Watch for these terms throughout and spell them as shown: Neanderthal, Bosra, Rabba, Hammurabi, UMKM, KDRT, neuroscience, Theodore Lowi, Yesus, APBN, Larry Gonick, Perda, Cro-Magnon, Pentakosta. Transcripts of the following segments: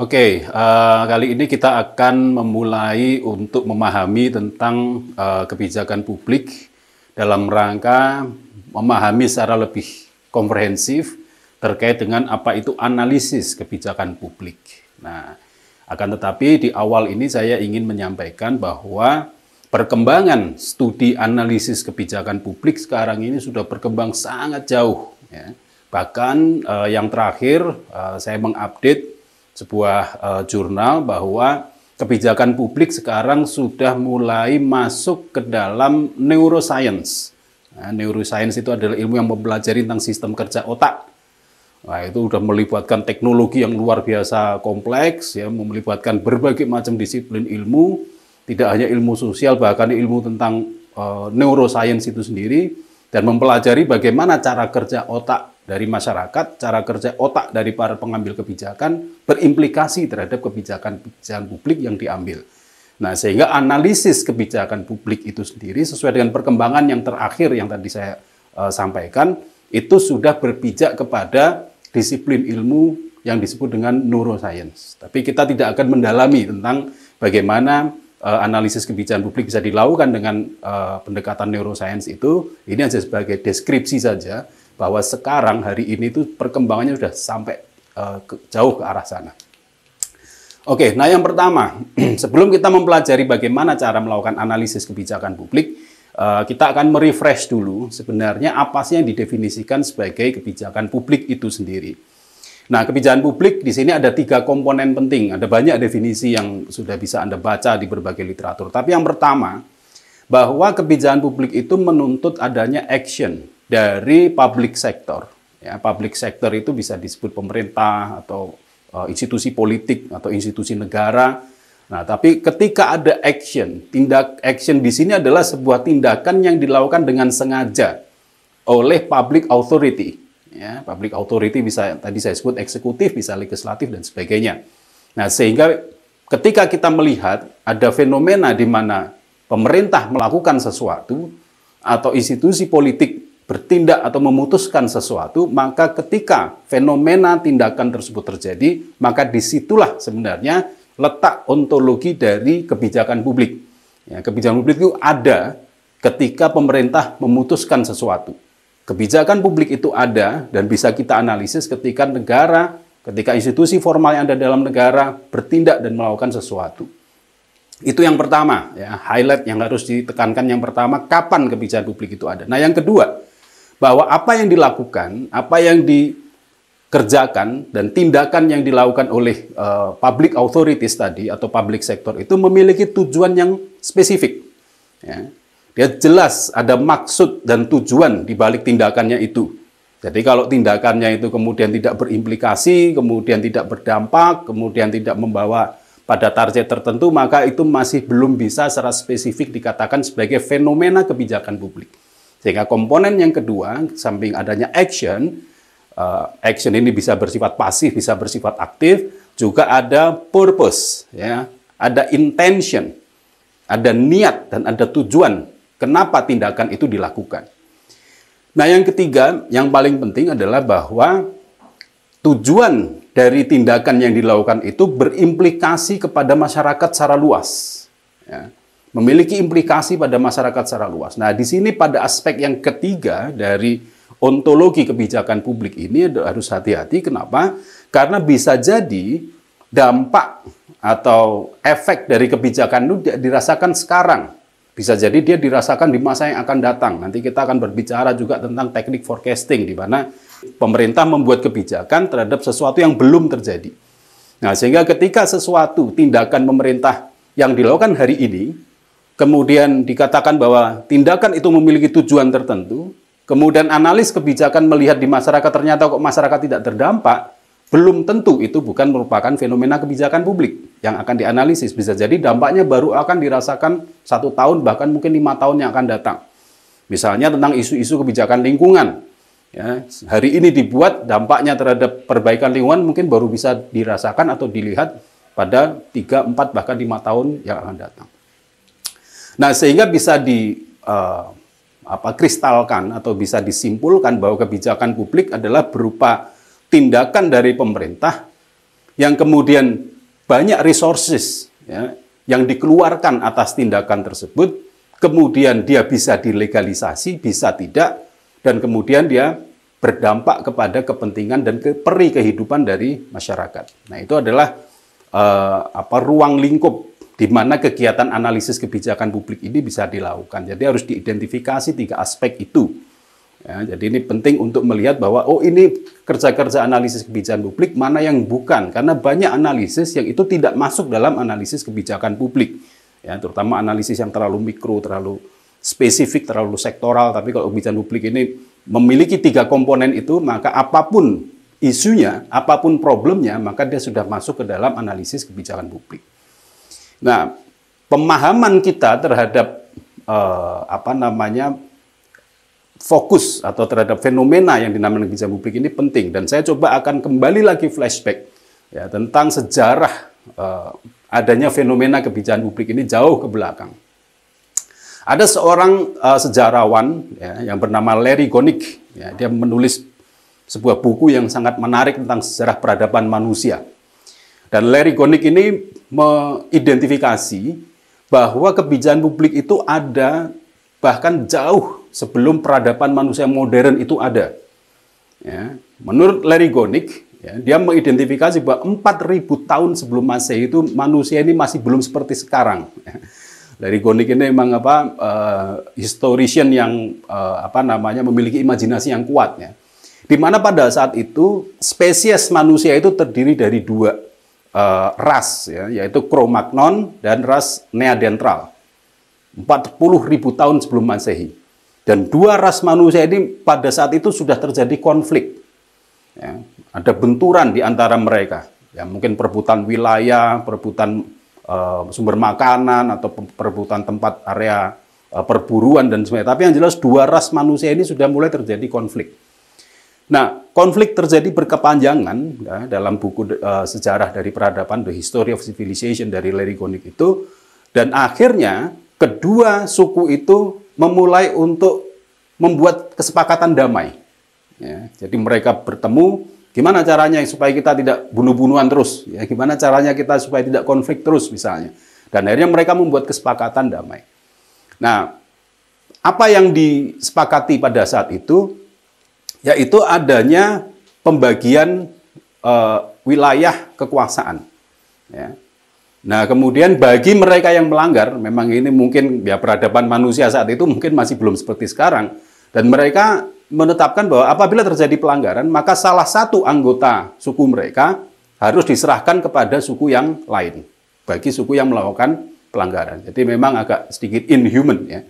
Oke, kali ini kita akan memulai untuk memahami tentang kebijakan publik dalam rangka memahami secara lebih komprehensif terkait dengan apa itu analisis kebijakan publik. Nah, akan tetapi di awal ini saya ingin menyampaikan bahwa perkembangan studi analisis kebijakan publik sekarang ini sudah berkembang sangat jauh, ya. Bahkan yang terakhir saya mengupdate sebuah jurnal bahwa kebijakan publik sekarang sudah mulai masuk ke dalam neuroscience. Nah, neuroscience itu adalah ilmu yang mempelajari tentang sistem kerja otak. Nah, itu sudah melibatkan teknologi yang luar biasa kompleks, ya, melibatkan berbagai macam disiplin ilmu, tidak hanya ilmu sosial, bahkan ilmu tentang neuroscience itu sendiri, dan mempelajari bagaimana cara kerja otak dari masyarakat, cara kerja otak dari para pengambil kebijakan berimplikasi terhadap kebijakan-kebijakan publik yang diambil. Nah, sehingga analisis kebijakan publik itu sendiri sesuai dengan perkembangan yang terakhir yang tadi saya sampaikan, itu sudah berpijak kepada disiplin ilmu yang disebut dengan neuroscience. Tapi kita tidak akan mendalami tentang bagaimana analisis kebijakan publik bisa dilakukan dengan pendekatan neuroscience itu. Ini hanya sebagai deskripsi saja, bahwa sekarang hari ini itu perkembangannya sudah sampai jauh ke arah sana. Oke, nah yang pertama, sebelum kita mempelajari bagaimana cara melakukan analisis kebijakan publik, kita akan merefresh dulu sebenarnya apa sih yang didefinisikan sebagai kebijakan publik itu sendiri. Nah, kebijakan publik di sini ada 3 komponen penting. Ada banyak definisi yang sudah bisa Anda baca di berbagai literatur. Tapi yang pertama, bahwa kebijakan publik itu menuntut adanya action dari public sector. Ya, public sector itu bisa disebut pemerintah atau institusi politik atau institusi negara. Nah, tapi ketika ada action, action di sini adalah sebuah tindakan yang dilakukan dengan sengaja oleh public authority. Ya, public authority bisa tadi saya sebut eksekutif, bisa legislatif dan sebagainya. Nah, sehingga ketika kita melihat ada fenomena di mana pemerintah melakukan sesuatu atau institusi politik bertindak atau memutuskan sesuatu, maka ketika fenomena tindakan tersebut terjadi, maka disitulah sebenarnya letak ontologi dari kebijakan publik. Ya, kebijakan publik itu ada ketika pemerintah memutuskan sesuatu. Kebijakan publik itu ada dan bisa kita analisis ketika negara, ketika institusi formal yang ada dalam negara bertindak dan melakukan sesuatu. Itu yang pertama, ya, highlight yang harus ditekankan yang pertama, kapan kebijakan publik itu ada. Nah, yang kedua, bahwa apa yang dilakukan, apa yang dikerjakan, dan tindakan yang dilakukan oleh public authorities tadi atau public sector itu memiliki tujuan yang spesifik. Ya. Dia jelas ada maksud dan tujuan di balik tindakannya itu. Jadi kalau tindakannya itu kemudian tidak berimplikasi, kemudian tidak berdampak, kemudian tidak membawa pada target tertentu, maka itu masih belum bisa secara spesifik dikatakan sebagai fenomena kebijakan publik. Sehingga komponen yang kedua, samping adanya action, action ini bisa bersifat pasif, bisa bersifat aktif, juga ada purpose, ya, ada intention, ada niat dan ada tujuan kenapa tindakan itu dilakukan. Nah, yang ketiga, yang paling penting adalah bahwa tujuan dari tindakan yang dilakukan itu berimplikasi kepada masyarakat secara luas. Ya, memiliki implikasi pada masyarakat secara luas. Nah, di sini pada aspek yang ketiga dari ontologi kebijakan publik ini harus hati-hati. Kenapa? Karena bisa jadi dampak atau efek dari kebijakan itu dirasakan sekarang. Bisa jadi dia dirasakan di masa yang akan datang. Nanti kita akan berbicara juga tentang teknik forecasting, di mana pemerintah membuat kebijakan terhadap sesuatu yang belum terjadi. Nah, sehingga ketika sesuatu tindakan pemerintah yang dilakukan hari ini, kemudian dikatakan bahwa tindakan itu memiliki tujuan tertentu, kemudian analis kebijakan melihat di masyarakat ternyata kok masyarakat tidak terdampak, belum tentu itu bukan merupakan fenomena kebijakan publik yang akan dianalisis. Bisa jadi dampaknya baru akan dirasakan 1 tahun, bahkan mungkin 5 tahun yang akan datang. Misalnya tentang isu-isu kebijakan lingkungan. Ya, hari ini dibuat, dampaknya terhadap perbaikan lingkungan mungkin baru bisa dirasakan atau dilihat pada 3, 4, bahkan 5 tahun yang akan datang. Nah, sehingga bisa kristalkan atau bisa disimpulkan bahwa kebijakan publik adalah berupa tindakan dari pemerintah yang kemudian banyak resources ya, yang dikeluarkan atas tindakan tersebut, kemudian dia bisa dilegalisasi, bisa tidak, dan kemudian dia berdampak kepada kepentingan dan peri kehidupan dari masyarakat. Nah, itu adalah ruang lingkup di mana kegiatan analisis kebijakan publik ini bisa dilakukan. Jadi harus diidentifikasi tiga aspek itu. Ya, jadi ini penting untuk melihat bahwa oh ini kerja-kerja analisis kebijakan publik, mana yang bukan, karena banyak analisis yang itu tidak masuk dalam analisis kebijakan publik. Ya, terutama analisis yang terlalu mikro, terlalu spesifik, terlalu sektoral. Tapi kalau kebijakan publik ini memiliki tiga komponen itu, maka apapun isunya, apapun problemnya, maka dia sudah masuk ke dalam analisis kebijakan publik. Nah, pemahaman kita terhadap fokus atau terhadap fenomena yang dinamakan kebijakan publik ini penting, dan saya coba akan kembali lagi flashback ya, tentang sejarah adanya fenomena kebijakan publik ini jauh ke belakang. Ada seorang sejarawan ya, yang bernama Larry Gonick ya, dia menulis sebuah buku yang sangat menarik tentang sejarah peradaban manusia, dan Larry Gonick ini mengidentifikasi bahwa kebijakan publik itu ada bahkan jauh sebelum peradaban manusia modern itu ada. Ya, menurut Larry Gonick, ya, dia mengidentifikasi bahwa 4.000 tahun sebelum Masehi itu manusia ini masih belum seperti sekarang. Ya. Larry Gonick ini memang historian yang memiliki imajinasi yang kuat ya. Di mana pada saat itu spesies manusia itu terdiri dari dua ras ya, yaitu Cro-Magnon dan ras Neanderthal. 40.000 tahun sebelum Masehi. Dan dua ras manusia ini pada saat itu sudah terjadi konflik. Ya, ada benturan di antara mereka. Ya, mungkin perebutan wilayah, perebutan sumber makanan, atau perebutan tempat area perburuan, dan sebagainya. Tapi yang jelas dua ras manusia ini sudah mulai terjadi konflik. Nah, konflik terjadi berkepanjangan ya, dalam buku sejarah dari peradaban, The History of Civilization dari Larry Gonick itu. Dan akhirnya kedua suku itu memulai untuk membuat kesepakatan damai. Ya, jadi mereka bertemu, gimana caranya supaya kita tidak bunuh-bunuhan terus? Ya, gimana caranya kita supaya tidak konflik terus misalnya? Dan akhirnya mereka membuat kesepakatan damai. Nah, apa yang disepakati pada saat itu, yaitu adanya pembagian wilayah kekuasaan. Ya. Nah, kemudian bagi mereka yang melanggar, memang ini mungkin ya peradaban manusia saat itu mungkin masih belum seperti sekarang. Dan mereka menetapkan bahwa apabila terjadi pelanggaran, maka salah satu anggota suku mereka harus diserahkan kepada suku yang lain, bagi suku yang melakukan pelanggaran. Jadi memang agak sedikit inhuman ya,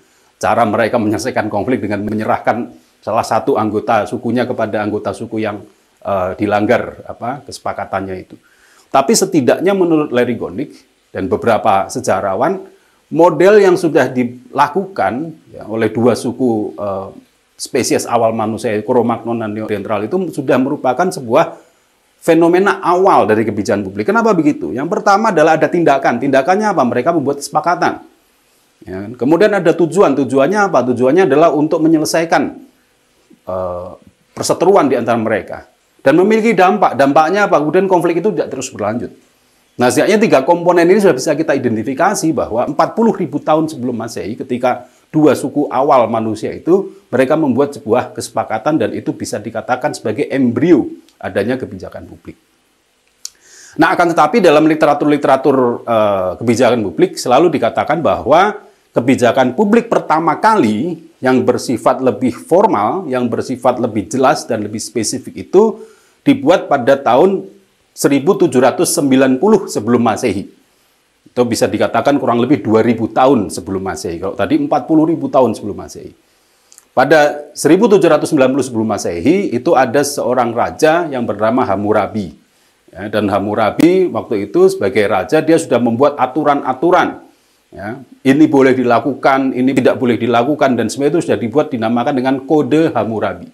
cara mereka menyelesaikan konflik dengan menyerahkan salah satu anggota sukunya kepada anggota suku yang dilanggar kesepakatannya itu. Tapi setidaknya menurut Larry Gonick dan beberapa sejarawan, model yang sudah dilakukan ya, oleh dua suku spesies awal manusia, Cro-Magnon dan Neanderthal, itu sudah merupakan sebuah fenomena awal dari kebijakan publik. Kenapa begitu? Yang pertama adalah ada tindakan. Tindakannya apa? Mereka membuat kesepakatan. Ya, kemudian ada tujuan. Tujuannya apa? Tujuannya adalah untuk menyelesaikan perseteruan di antara mereka. Dan memiliki dampak. Dampaknya apa? Kemudian konflik itu tidak terus berlanjut. Nah, setidaknya tiga komponen ini sudah bisa kita identifikasi bahwa 40.000 tahun sebelum Masehi, ketika dua suku awal manusia itu, mereka membuat sebuah kesepakatan, dan itu bisa dikatakan sebagai embrio adanya kebijakan publik. Nah, akan tetapi dalam literatur-literatur kebijakan publik selalu dikatakan bahwa kebijakan publik pertama kali yang bersifat lebih formal, yang bersifat lebih jelas dan lebih spesifik itu dibuat pada tahun 1790 sebelum Masehi. Itu bisa dikatakan kurang lebih 2000 tahun sebelum Masehi. Kalau tadi 40.000 tahun sebelum Masehi. Pada 1790 sebelum Masehi itu ada seorang raja yang bernama Hammurabi. Ya, dan Hammurabi waktu itu sebagai raja dia sudah membuat aturan-aturan. Ya, ini boleh dilakukan, ini tidak boleh dilakukan, dan semua itu sudah dibuat dinamakan dengan Kode Hammurabi.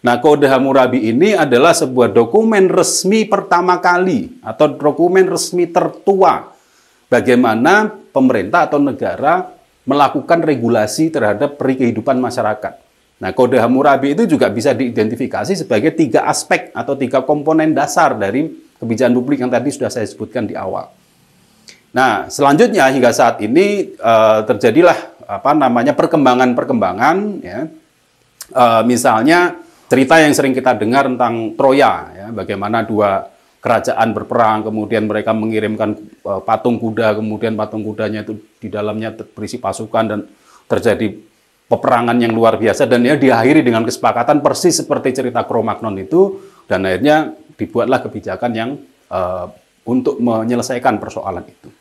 Nah, Kode Hammurabi ini adalah sebuah dokumen resmi pertama kali atau dokumen resmi tertua bagaimana pemerintah atau negara melakukan regulasi terhadap peri kehidupan masyarakat. Nah, Kode Hammurabi itu juga bisa diidentifikasi sebagai tiga aspek atau tiga komponen dasar dari kebijakan publik yang tadi sudah saya sebutkan di awal. Nah, selanjutnya hingga saat ini terjadilah perkembangan-perkembangan, ya. Misalnya cerita yang sering kita dengar tentang Troya, ya, bagaimana dua kerajaan berperang, kemudian mereka mengirimkan patung kuda, kemudian patung kudanya itu di dalamnya berisi pasukan dan terjadi peperangan yang luar biasa, dan ya diakhiri dengan kesepakatan persis seperti cerita Cro-Magnon itu, dan akhirnya dibuatlah kebijakan yang untuk menyelesaikan persoalan itu.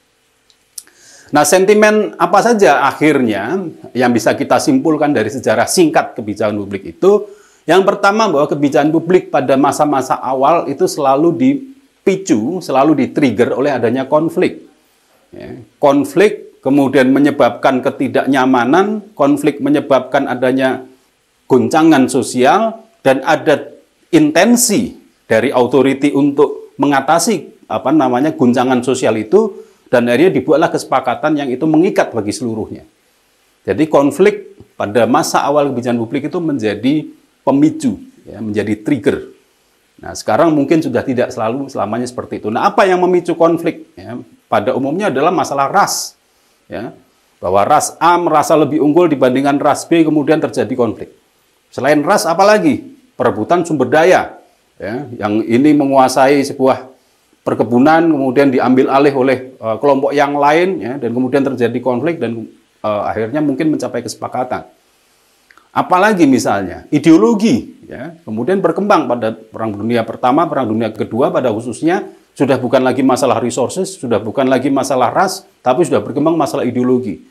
Nah, sentimen apa saja akhirnya yang bisa kita simpulkan dari sejarah singkat kebijakan publik itu? Yang pertama, bahwa kebijakan publik pada masa-masa awal itu selalu dipicu, selalu di-trigger oleh adanya konflik. Konflik kemudian menyebabkan ketidaknyamanan, konflik menyebabkan adanya goncangan sosial, dan ada intensi dari authority untuk mengatasi goncangan sosial itu. Dan akhirnya dibuatlah kesepakatan yang itu mengikat bagi seluruhnya. Jadi konflik pada masa awal kebijakan publik itu menjadi pemicu, ya, menjadi trigger. Nah, sekarang mungkin sudah tidak selamanya seperti itu. Nah, apa yang memicu konflik? Ya, pada umumnya adalah masalah ras. Ya, bahwa ras A merasa lebih unggul dibandingkan ras B, kemudian terjadi konflik. Selain ras, apalagi? Perebutan sumber daya. Ya, yang ini menguasai sebuah perkebunan, kemudian diambil alih oleh kelompok yang lain, ya, dan kemudian terjadi konflik, dan akhirnya mungkin mencapai kesepakatan. Apalagi misalnya ideologi, ya, kemudian berkembang pada Perang Dunia Pertama, Perang Dunia Kedua pada khususnya, sudah bukan lagi masalah resources, sudah bukan lagi masalah ras, tapi sudah berkembang masalah ideologi.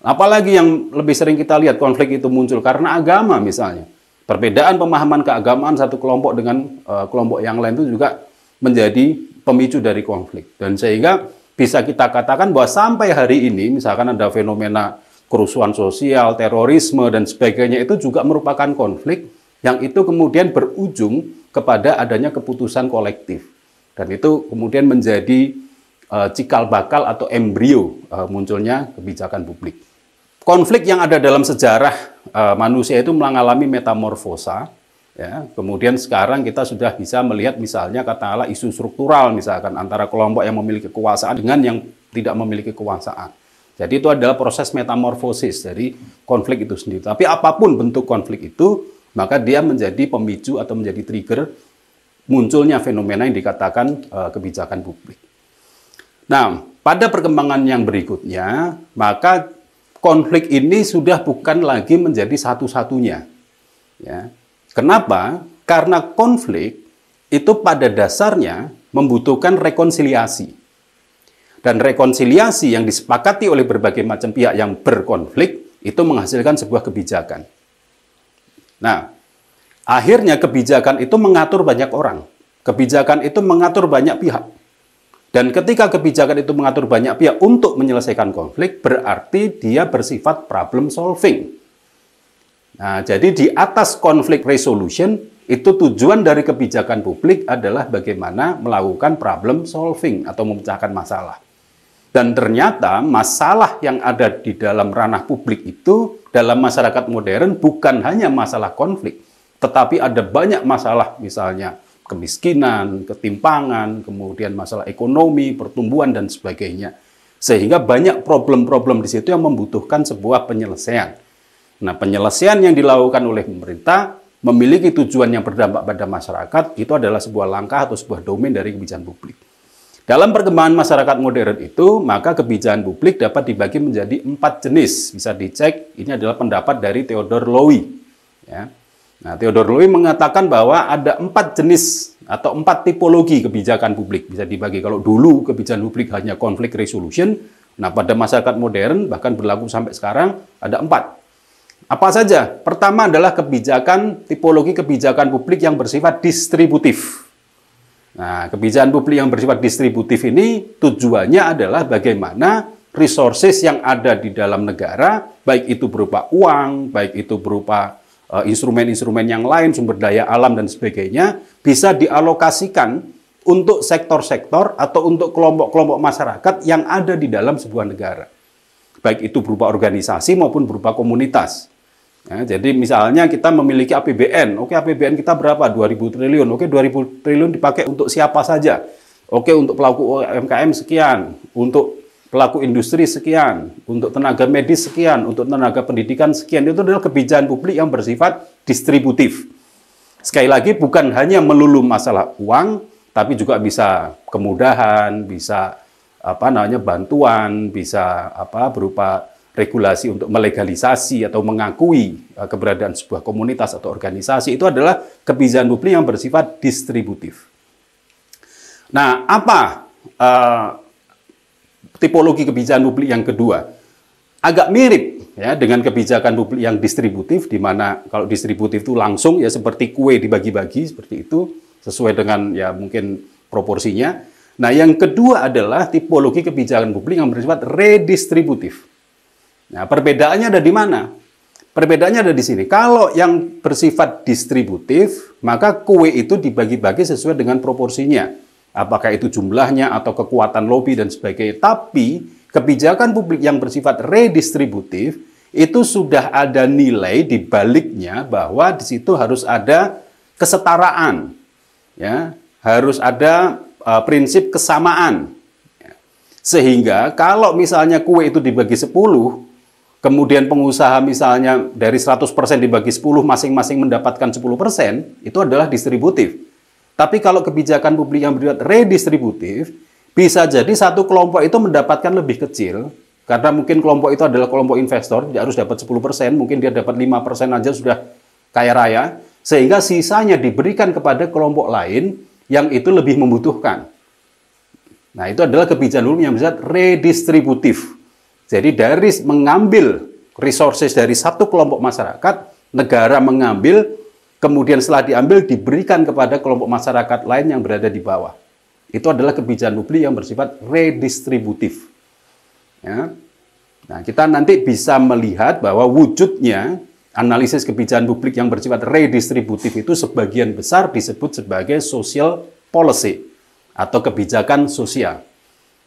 Apalagi yang lebih sering kita lihat konflik itu muncul karena agama misalnya. Perbedaan pemahaman keagamaan satu kelompok dengan kelompok yang lain itu juga menjadi pemicu dari konflik. Dan sehingga bisa kita katakan bahwa sampai hari ini, misalkan ada fenomena kerusuhan sosial, terorisme, dan sebagainya, itu juga merupakan konflik yang itu kemudian berujung kepada adanya keputusan kolektif. Dan itu kemudian menjadi cikal bakal atau embrio munculnya kebijakan publik. Konflik yang ada dalam sejarah manusia itu mengalami metamorfosa. Ya, kemudian sekarang kita sudah bisa melihat misalnya katakanlah isu struktural misalkan antara kelompok yang memiliki kekuasaan dengan yang tidak memiliki kekuasaan. Jadi itu adalah proses metamorfosis dari konflik itu sendiri. Tapi apapun bentuk konflik itu, maka dia menjadi pemicu atau menjadi trigger munculnya fenomena yang dikatakan kebijakan publik. Nah, pada perkembangan yang berikutnya, maka konflik ini sudah bukan lagi menjadi satu-satunya. Ya. Kenapa? Karena konflik itu pada dasarnya membutuhkan rekonsiliasi. Dan rekonsiliasi yang disepakati oleh berbagai macam pihak yang berkonflik itu menghasilkan sebuah kebijakan. Nah, akhirnya kebijakan itu mengatur banyak orang. Kebijakan itu mengatur banyak pihak. Dan ketika kebijakan itu mengatur banyak pihak untuk menyelesaikan konflik, berarti dia bersifat problem solving. Nah, jadi di atas konflik resolution, itu tujuan dari kebijakan publik adalah bagaimana melakukan problem solving atau memecahkan masalah. Dan ternyata masalah yang ada di dalam ranah publik itu dalam masyarakat modern bukan hanya masalah konflik, tetapi ada banyak masalah, misalnya kemiskinan, ketimpangan, kemudian masalah ekonomi, pertumbuhan, dan sebagainya. Sehingga banyak problem-problem di situ yang membutuhkan sebuah penyelesaian. Nah, penyelesaian yang dilakukan oleh pemerintah memiliki tujuan yang berdampak pada masyarakat, itu adalah sebuah langkah atau sebuah domain dari kebijakan publik. Dalam perkembangan masyarakat modern itu, maka kebijakan publik dapat dibagi menjadi 4 jenis. Bisa dicek, ini adalah pendapat dari Theodore Lowi. Ya. Nah, Theodore Lowi mengatakan bahwa ada 4 jenis atau 4 tipologi kebijakan publik. Bisa dibagi, kalau dulu kebijakan publik hanya konflik resolution, nah pada masyarakat modern, bahkan berlaku sampai sekarang, ada 4. Apa saja? Pertama adalah kebijakan, tipologi kebijakan publik yang bersifat distributif. Nah, kebijakan publik yang bersifat distributif ini tujuannya adalah bagaimana resources yang ada di dalam negara, baik itu berupa uang, baik itu berupa instrumen-instrumen yang lain, sumber daya alam, dan sebagainya, bisa dialokasikan untuk sektor-sektor atau untuk kelompok-kelompok masyarakat yang ada di dalam sebuah negara. Baik itu berupa organisasi maupun berupa komunitas. Ya, jadi misalnya kita memiliki APBN, oke APBN kita berapa? 2.000 triliun, oke 2.000 triliun dipakai untuk siapa saja? Oke untuk pelaku UMKM sekian, untuk pelaku industri sekian, untuk tenaga medis sekian, untuk tenaga pendidikan sekian. Itu adalah kebijakan publik yang bersifat distributif. Sekali lagi bukan hanya melulu masalah uang, tapi juga bisa kemudahan, bisa bantuan, bisa berupa regulasi untuk melegalisasi atau mengakui keberadaan sebuah komunitas atau organisasi. Itu adalah kebijakan publik yang bersifat distributif. Nah, apa tipologi kebijakan publik yang kedua? Agak mirip ya dengan kebijakan publik yang distributif, di mana kalau distributif itu langsung ya seperti kue dibagi-bagi seperti itu, sesuai dengan ya mungkin proporsinya. Nah, yang kedua adalah tipologi kebijakan publik yang bersifat redistributif. Nah, perbedaannya ada di mana? Perbedaannya ada di sini. Kalau yang bersifat distributif, maka kue itu dibagi-bagi sesuai dengan proporsinya. Apakah itu jumlahnya atau kekuatan lobi dan sebagainya. Tapi, kebijakan publik yang bersifat redistributif, itu sudah ada nilai di baliknya bahwa di situ harus ada kesetaraan. Ya, harus ada prinsip kesamaan. Sehingga kalau misalnya kue itu dibagi 10, kemudian pengusaha misalnya dari 100% dibagi 10, masing-masing mendapatkan 10%, itu adalah distributif. Tapi kalau kebijakan publik yang bersifat redistributif, bisa jadi satu kelompok itu mendapatkan lebih kecil, karena mungkin kelompok itu adalah kelompok investor, dia harus dapat 10%, mungkin dia dapat 5% aja sudah kaya raya, sehingga sisanya diberikan kepada kelompok lain yang itu lebih membutuhkan. Nah, itu adalah kebijakan publik yang bersifat redistributif. Jadi dari mengambil resources dari satu kelompok masyarakat, negara mengambil, kemudian setelah diambil diberikan kepada kelompok masyarakat lain yang berada di bawah. Itu adalah kebijakan publik yang bersifat redistributif. Ya. Nah, kita nanti bisa melihat bahwa wujudnya analisis kebijakan publik yang bersifat redistributif itu sebagian besar disebut sebagai social policy atau kebijakan sosial,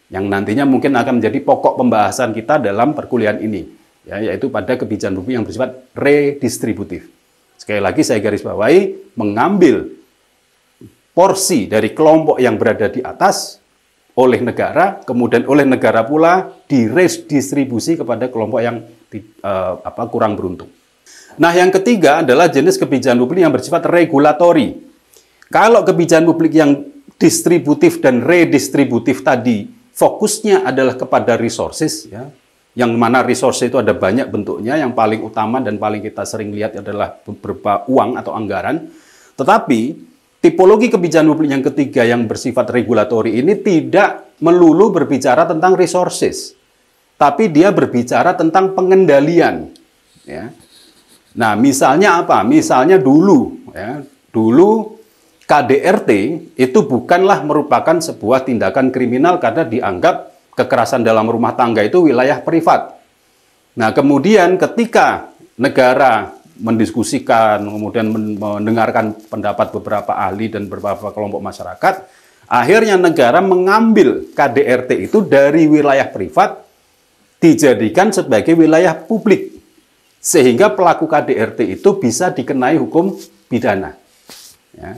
yang nantinya mungkin akan menjadi pokok pembahasan kita dalam perkuliahan ini, ya, yaitu pada kebijakan publik yang bersifat redistributif. Sekali lagi saya garis bawahi, mengambil porsi dari kelompok yang berada di atas oleh negara, kemudian oleh negara pula diredistribusi kepada kelompok yang kurang beruntung. Nah, yang ketiga adalah jenis kebijakan publik yang bersifat regulatori. Kalau kebijakan publik yang distributif dan redistributif tadi fokusnya adalah kepada resources, ya, yang mana resources itu ada banyak bentuknya, yang paling utama dan paling kita sering lihat adalah berupa uang atau anggaran. Tetapi, tipologi kebijakan publik yang ketiga yang bersifat regulatori ini tidak melulu berbicara tentang resources, tapi dia berbicara tentang pengendalian. Ya. Nah, misalnya apa? Misalnya dulu, ya, dulu KDRT itu bukanlah merupakan sebuah tindakan kriminal karena dianggap kekerasan dalam rumah tangga itu wilayah privat. Nah, kemudian ketika negara mendiskusikan, kemudian mendengarkan pendapat beberapa ahli dan beberapa kelompok masyarakat, akhirnya negara mengambil KDRT itu dari wilayah privat, dijadikan sebagai wilayah publik. Sehingga pelaku KDRT itu bisa dikenai hukum pidana. Ya.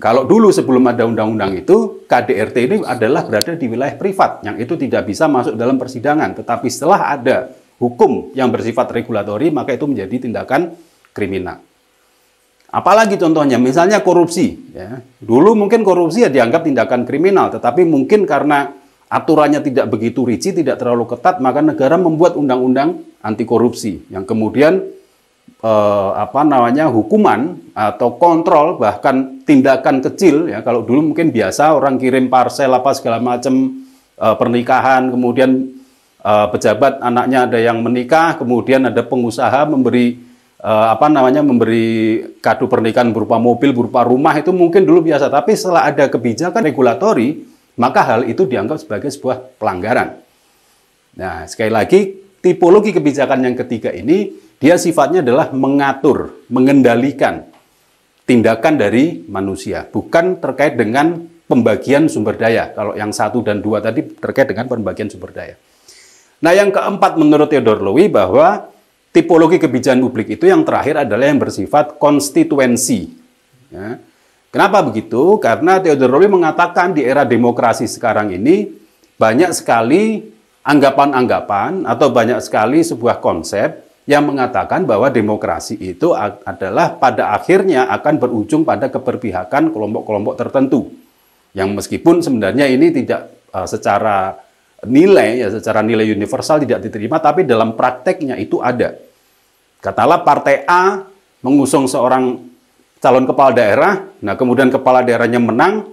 Kalau dulu sebelum ada undang-undang itu, KDRT ini adalah berada di wilayah privat, yang itu tidak bisa masuk dalam persidangan. Tetapi setelah ada hukum yang bersifat regulatori, maka itu menjadi tindakan kriminal. Apalagi contohnya, misalnya korupsi. Ya. Dulu mungkin korupsi ya dianggap tindakan kriminal, tetapi mungkin karena aturannya tidak begitu rinci, tidak terlalu ketat, maka negara membuat undang-undang anti korupsi, yang kemudian hukuman atau kontrol bahkan tindakan kecil ya, kalau dulu mungkin biasa orang kirim parcel apa segala macam pernikahan, kemudian pejabat anaknya ada yang menikah, kemudian ada pengusaha memberi memberi kado pernikahan berupa mobil, berupa rumah, itu mungkin dulu biasa, tapi setelah ada kebijakan regulatori maka hal itu dianggap sebagai sebuah pelanggaran. Nah, sekali lagi tipologi kebijakan yang ketiga ini, dia sifatnya adalah mengatur, mengendalikan tindakan dari manusia, bukan terkait dengan pembagian sumber daya. Kalau yang satu dan dua tadi terkait dengan pembagian sumber daya. Nah, yang keempat menurut Theodore Lowi bahwa tipologi kebijakan publik itu yang terakhir adalah yang bersifat konstituensi. Ya. Kenapa begitu? Karena Theodore Lowi mengatakan di era demokrasi sekarang ini banyak sekali anggapan-anggapan atau banyak sekali sebuah konsep yang mengatakan bahwa demokrasi itu adalah pada akhirnya akan berujung pada keberpihakan kelompok-kelompok tertentu. Yang meskipun sebenarnya ini tidak secara nilai, ya secara nilai universal tidak diterima, tapi dalam prakteknya itu ada. Katalah partai A mengusung seorang calon kepala daerah, nah kemudian kepala daerahnya menang,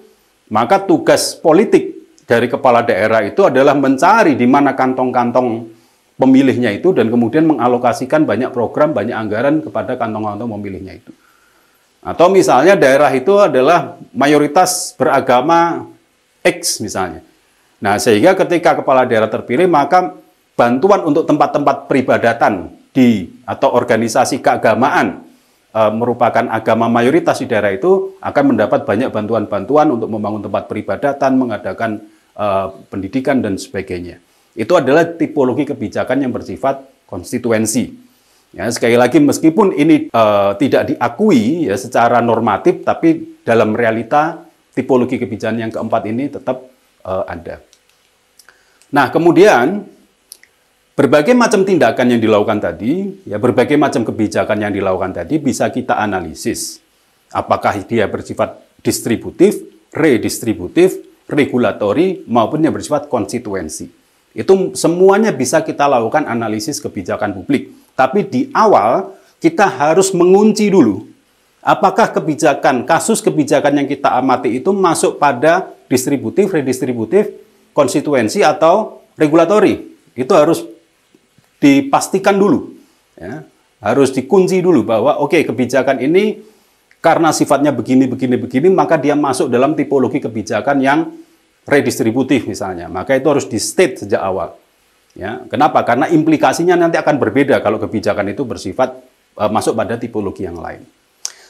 maka tugas politik dari kepala daerah itu adalah mencari di mana kantong-kantong pemilihnya itu dan kemudian mengalokasikan banyak program, banyak anggaran kepada kantong-kantong pemilihnya itu. Atau misalnya daerah itu adalah mayoritas beragama X misalnya. Nah, sehingga ketika kepala daerah terpilih, maka bantuan untuk tempat-tempat peribadatan di atau organisasi keagamaan merupakan agama mayoritas di daerah itu akan mendapat banyak bantuan-bantuan untuk membangun tempat peribadatan, mengadakan pendidikan dan sebagainya. Itu adalah tipologi kebijakan yang bersifat konstituensi. Ya, sekali lagi, meskipun ini tidak diakui ya, secara normatif, tapi dalam realita tipologi kebijakan yang keempat ini tetap ada. Nah, kemudian berbagai macam tindakan yang dilakukan tadi, ya berbagai macam kebijakan yang dilakukan tadi bisa kita analisis. Apakah dia bersifat distributif, redistributif, regulatori, maupun yang bersifat konstituensi. Itu semuanya bisa kita lakukan analisis kebijakan publik. Tapi di awal, kita harus mengunci dulu. Apakah kebijakan, kasus kebijakan yang kita amati itu masuk pada distributif, redistributif, konstituensi, atau regulatori. Itu harus dipastikan dulu. Ya. Harus dikunci dulu bahwa, oke, kebijakan ini karena sifatnya begini, begini, begini, maka dia masuk dalam tipologi kebijakan yang redistributif misalnya. Maka itu harus di-state sejak awal. Ya, kenapa? Karena implikasinya nanti akan berbeda kalau kebijakan itu bersifat masuk pada tipologi yang lain.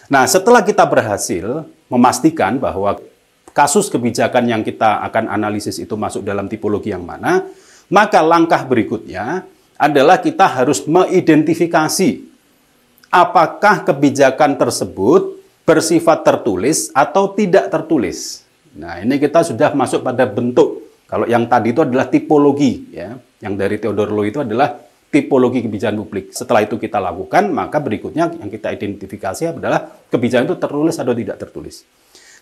Nah, setelah kita berhasil memastikan bahwa kasus kebijakan yang kita akan analisis itu masuk dalam tipologi yang mana, maka langkah berikutnya adalah kita harus mengidentifikasi apakah kebijakan tersebut bersifat tertulis atau tidak tertulis. Nah, ini kita sudah masuk pada bentuk. Kalau yang tadi itu adalah tipologi, ya. Yang dari Theodore Lowi itu adalah tipologi kebijakan publik. Setelah itu kita lakukan, maka berikutnya yang kita identifikasi adalah kebijakan itu tertulis atau tidak tertulis.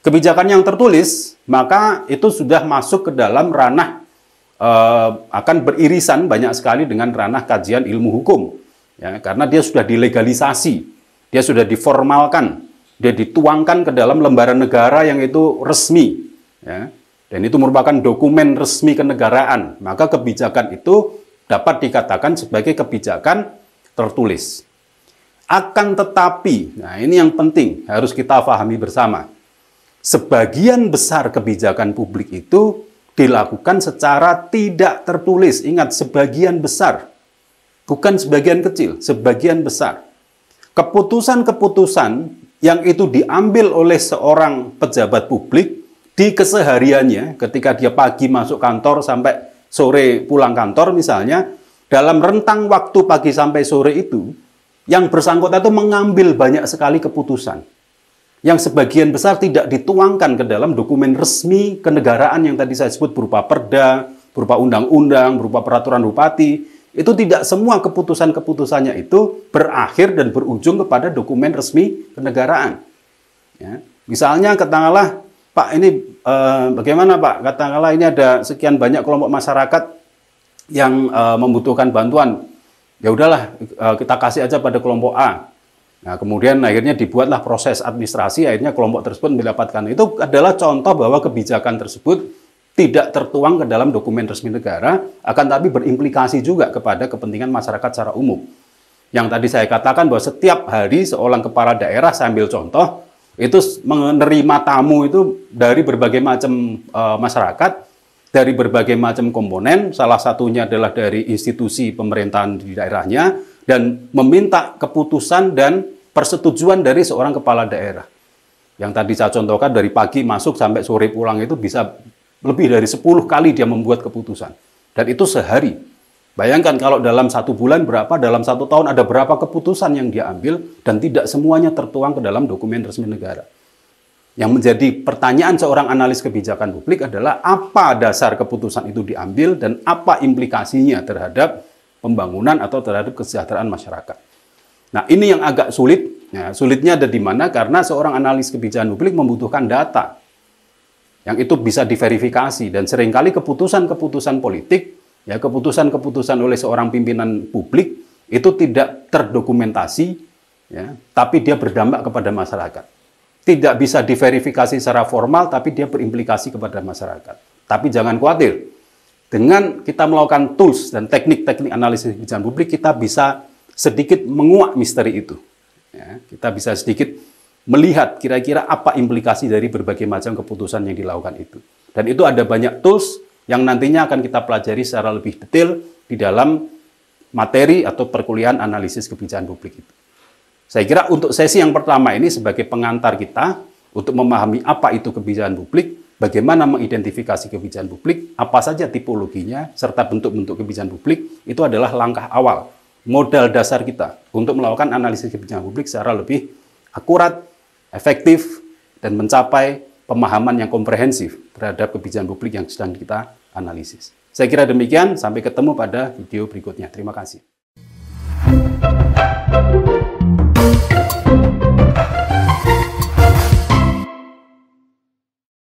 Kebijakan yang tertulis, maka itu sudah masuk ke dalam ranah, akan beririsan banyak sekali dengan ranah kajian ilmu hukum. Ya, karena dia sudah dilegalisasi, dia sudah diformalkan, dia dituangkan ke dalam lembaran negara yang itu resmi. Ya. Dan itu merupakan dokumen resmi kenegaraan. Maka kebijakan itu dapat dikatakan sebagai kebijakan tertulis. Akan tetapi, nah ini yang penting, harus kita pahami bersama. Sebagian besar kebijakan publik itu dilakukan secara tidak tertulis. Ingat, sebagian besar. Bukan sebagian kecil, sebagian besar. Keputusan-keputusan yang itu diambil oleh seorang pejabat publik di kesehariannya, ketika dia pagi masuk kantor sampai sore pulang kantor misalnya, dalam rentang waktu pagi sampai sore itu, yang bersangkutan itu mengambil banyak sekali keputusan. Yang sebagian besar tidak dituangkan ke dalam dokumen resmi kenegaraan yang tadi saya sebut berupa perda, berupa undang-undang, berupa peraturan bupati. Itu tidak semua keputusan-keputusannya itu berakhir dan berujung kepada dokumen resmi kenegaraan. Ya. Misalnya katakanlah, Pak, ini bagaimana Pak? Katakanlah ini ada sekian banyak kelompok masyarakat yang membutuhkan bantuan. Ya udahlah, kita kasih aja pada kelompok A. Nah, kemudian akhirnya dibuatlah proses administrasi, akhirnya kelompok tersebut mendapatkan. Itu adalah contoh bahwa kebijakan tersebut tidak tertuang ke dalam dokumen resmi negara, akan tapi berimplikasi juga kepada kepentingan masyarakat secara umum. Yang tadi saya katakan bahwa setiap hari seorang kepala daerah, saya ambil contoh, itu menerima tamu itu dari berbagai macam masyarakat, dari berbagai macam komponen, salah satunya adalah dari institusi pemerintahan di daerahnya, dan meminta keputusan dan persetujuan dari seorang kepala daerah. Yang tadi saya contohkan dari pagi masuk sampai sore pulang itu bisa lebih dari 10 kali dia membuat keputusan. Dan itu sehari. Bayangkan kalau dalam satu bulan berapa, dalam satu tahun ada berapa keputusan yang dia ambil, dan tidak semuanya tertuang ke dalam dokumen resmi negara. Yang menjadi pertanyaan seorang analis kebijakan publik adalah apa dasar keputusan itu diambil dan apa implikasinya terhadap pembangunan atau terhadap kesejahteraan masyarakat. Nah, ini yang agak sulit. Nah, sulitnya ada di mana? Karena seorang analis kebijakan publik membutuhkan data yang itu bisa diverifikasi, dan seringkali keputusan-keputusan politik, ya, keputusan-keputusan oleh seorang pimpinan publik itu tidak terdokumentasi, ya, tapi dia berdampak kepada masyarakat. Tidak bisa diverifikasi secara formal, tapi dia berimplikasi kepada masyarakat. Tapi jangan khawatir, dengan kita melakukan tools dan teknik-teknik analisis kebijakan publik, kita bisa sedikit menguak misteri itu. Ya, kita bisa sedikit melihat kira-kira apa implikasi dari berbagai macam keputusan yang dilakukan itu. Dan itu ada banyak tools yang nantinya akan kita pelajari secara lebih detail di dalam materi atau perkuliahan analisis kebijakan publik itu. Saya kira untuk sesi yang pertama ini sebagai pengantar kita untuk memahami apa itu kebijakan publik, bagaimana mengidentifikasi kebijakan publik, apa saja tipologinya, serta bentuk-bentuk kebijakan publik, itu adalah langkah awal, modal dasar kita untuk melakukan analisis kebijakan publik secara lebih akurat, efektif, dan mencapai pemahaman yang komprehensif terhadap kebijakan publik yang sedang kita analisis. Saya kira demikian, sampai ketemu pada video berikutnya. Terima kasih.